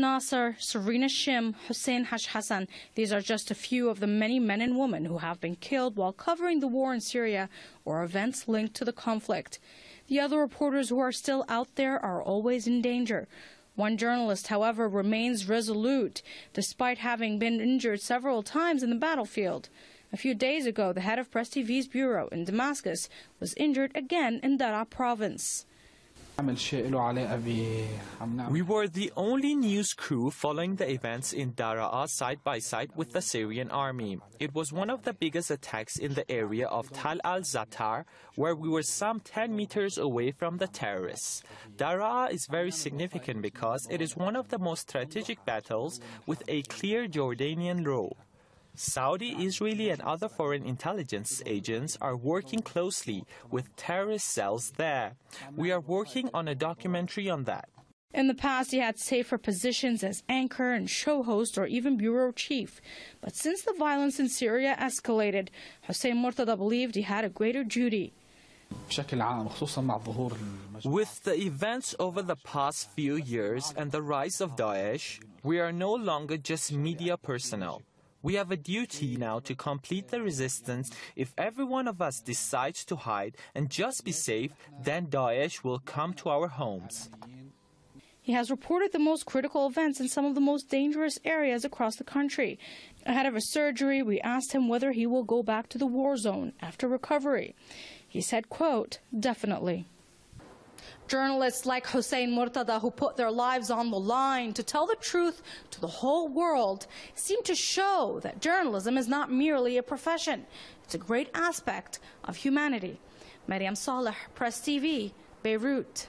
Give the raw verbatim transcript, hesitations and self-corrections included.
Nasser, Serena Shim, Hussein Hash Hassan. These are just a few of the many men and women who have been killed while covering the war in Syria or events linked to the conflict. The other reporters who are still out there are always in danger. One journalist, however, remains resolute, despite having been injured several times in the battlefield. A few days ago, the head of Press T V's bureau in Damascus was injured again in Daraa province. We were the only news crew following the events in Daraa side by side with the Syrian army. It was one of the biggest attacks in the area of Tal al-Zatar, where we were some ten meters away from the terrorists. Daraa is very significant because it is one of the most strategic battles with a clear Jordanian role. Saudi, Israeli and other foreign intelligence agents are working closely with terrorist cells there. We are working on a documentary on that. In the past, he had safer positions as anchor and show host or even bureau chief. But since the violence in Syria escalated, Hossein Mortada believed he had a greater duty. With the events over the past few years and the rise of Daesh, we are no longer just media personnel. We have a duty now to complete the resistance. If every one of us decides to hide and just be safe, then Daesh will come to our homes. He has reported the most critical events in some of the most dangerous areas across the country. Ahead of his surgery, we asked him whether he will go back to the war zone after recovery. He said, quote, "Definitely." Journalists like Hossein Mortada, who put their lives on the line to tell the truth to the whole world, seem to show that journalism is not merely a profession. It's a great aspect of humanity. Maryam Saleh, Press T V, Beirut.